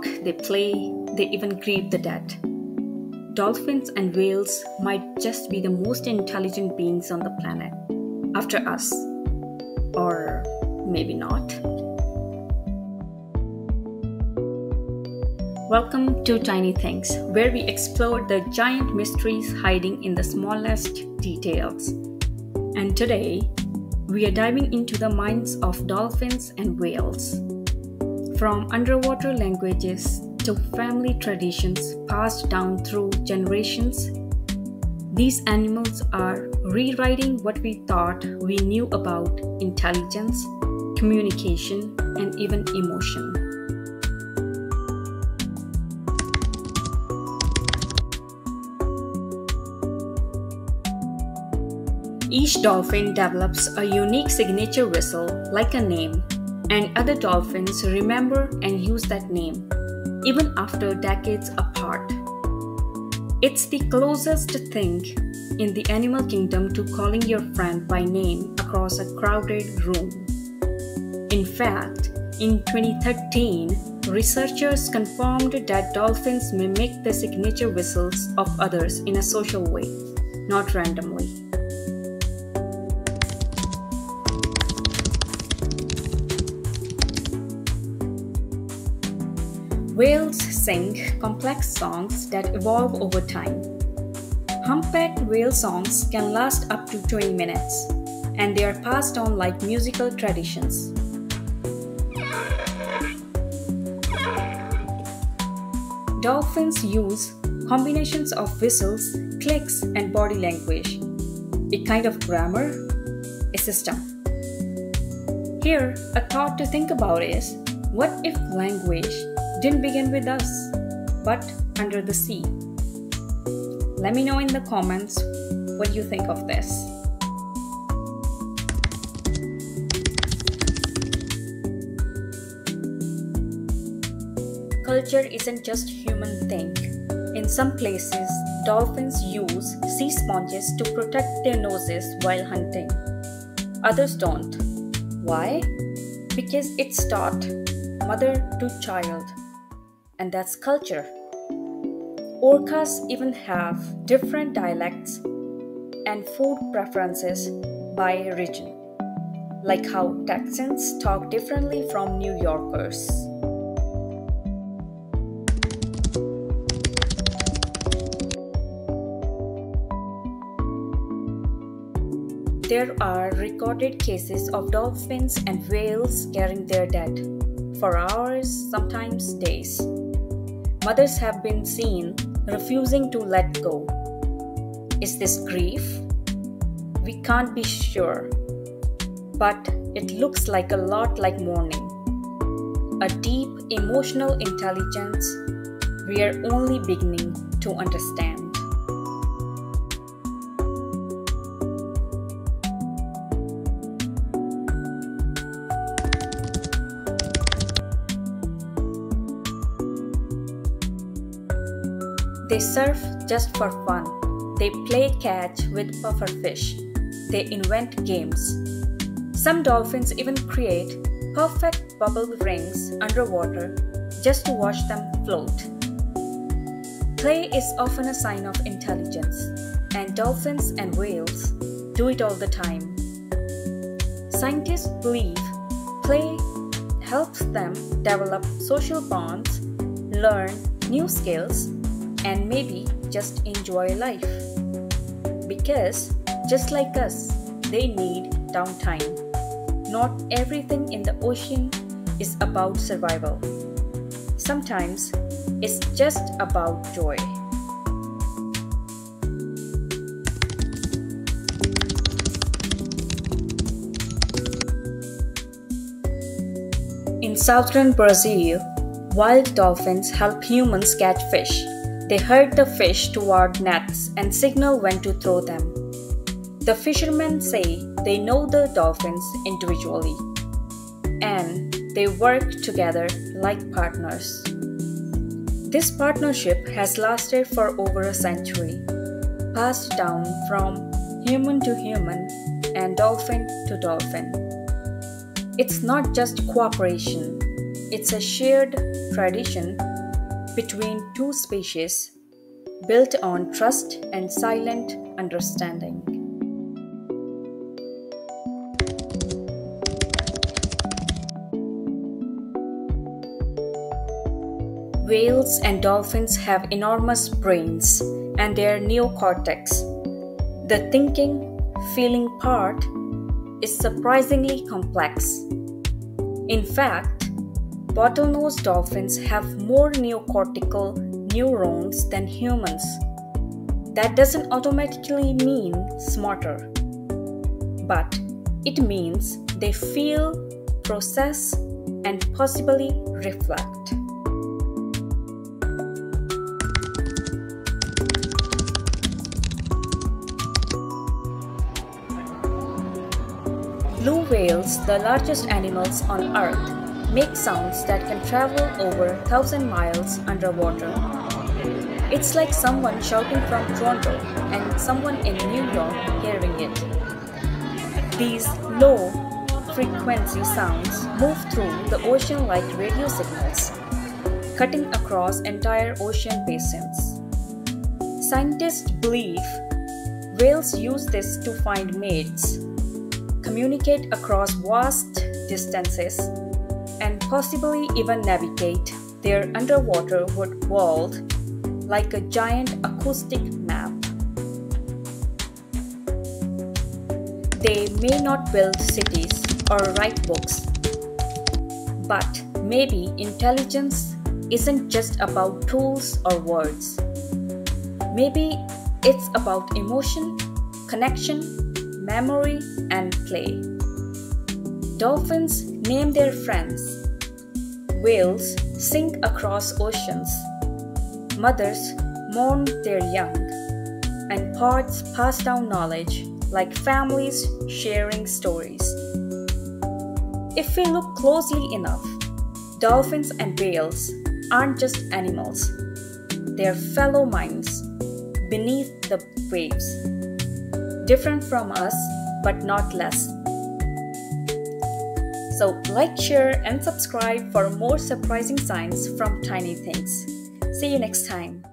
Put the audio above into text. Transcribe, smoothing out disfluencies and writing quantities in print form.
talk, they play, they even grieve the dead. Dolphins and whales might just be the most intelligent beings on the planet, after us. Or maybe not. Welcome to Tiny Things, where we explore the giant mysteries hiding in the smallest details. And today, we are diving into the minds of dolphins and whales. From underwater languages to family traditions passed down through generations, these animals are rewriting what we thought we knew about intelligence, communication, and even emotion. Each dolphin develops a unique signature whistle, like a name, and other dolphins remember and use that name, even after decades apart. It's the closest thing in the animal kingdom to calling your friend by name across a crowded room. In fact, in 2013, researchers confirmed that dolphins mimic the signature whistles of others in a social way, not randomly. Whales sing complex songs that evolve over time. Humpback whale songs can last up to 20 minutes, and they are passed on like musical traditions. Dolphins use combinations of whistles, clicks, and body language. A kind of grammar, a system. Here, a thought to think about is, what if language didn't begin with us, but under the sea? Let me know in the comments what you think of this. Culture isn't just human thing. In some places, dolphins use sea sponges to protect their noses while hunting. Others don't. Why? Because it's taught, mother to child. And that's culture. Orcas even have different dialects and food preferences by region, like how Texans talk differently from New Yorkers. There are recorded cases of dolphins and whales carrying their dead for hours, sometimes days. Mothers have been seen refusing to let go. Is this grief? We can't be sure, but it looks like a lot like mourning. A deep emotional intelligence we are only beginning to understand. They surf just for fun. They play catch with pufferfish. They invent games. Some dolphins even create perfect bubble rings underwater just to watch them float. Play is often a sign of intelligence, and dolphins and whales do it all the time. Scientists believe play helps them develop social bonds, learn new skills, and maybe just enjoy life. Because, just like us, they need downtime. Not everything in the ocean is about survival. Sometimes, it's just about joy. In southern Brazil, wild dolphins help humans catch fish. They herd the fish toward nets and signal when to throw them. The fishermen say they know the dolphins individually, and they work together like partners. This partnership has lasted for over a century, passed down from human to human and dolphin to dolphin. It's not just cooperation, it's a shared tradition between two species built on trust and silent understanding. Whales and dolphins have enormous brains and their neocortex, the thinking, feeling part, is surprisingly complex. In fact, bottlenose dolphins have more neocortical neurons than humans. That doesn't automatically mean smarter, but it means they feel, process, and possibly reflect. Blue whales, the largest animals on Earth, make sounds that can travel over 1,000 miles underwater. It's like someone shouting from Toronto and someone in New York hearing it. These low-frequency sounds move through the ocean like radio signals, cutting across entire ocean basins. Scientists believe whales use this to find mates, communicate across vast distances, and possibly even navigate their underwater world like a giant acoustic map. They may not build cities or write books, but maybe intelligence isn't just about tools or words. Maybe it's about emotion, connection, memory, and play. Dolphins name their friends. Whales sink across oceans. Mothers mourn their young. And pods pass down knowledge like families sharing stories. If we look closely enough, dolphins and whales aren't just animals. They're fellow minds beneath the waves. Different from us, but not less. So like, share, and subscribe for more surprising science from Tiny Things. See you next time.